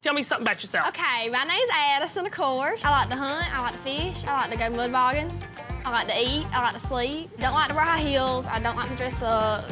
Tell me something about yourself. Okay, my name's Addison, of course. I like to hunt, I like to fish, I like to go mud bogging, I like to eat, I like to sleep. Don't like to wear high heels, I don't like to dress up.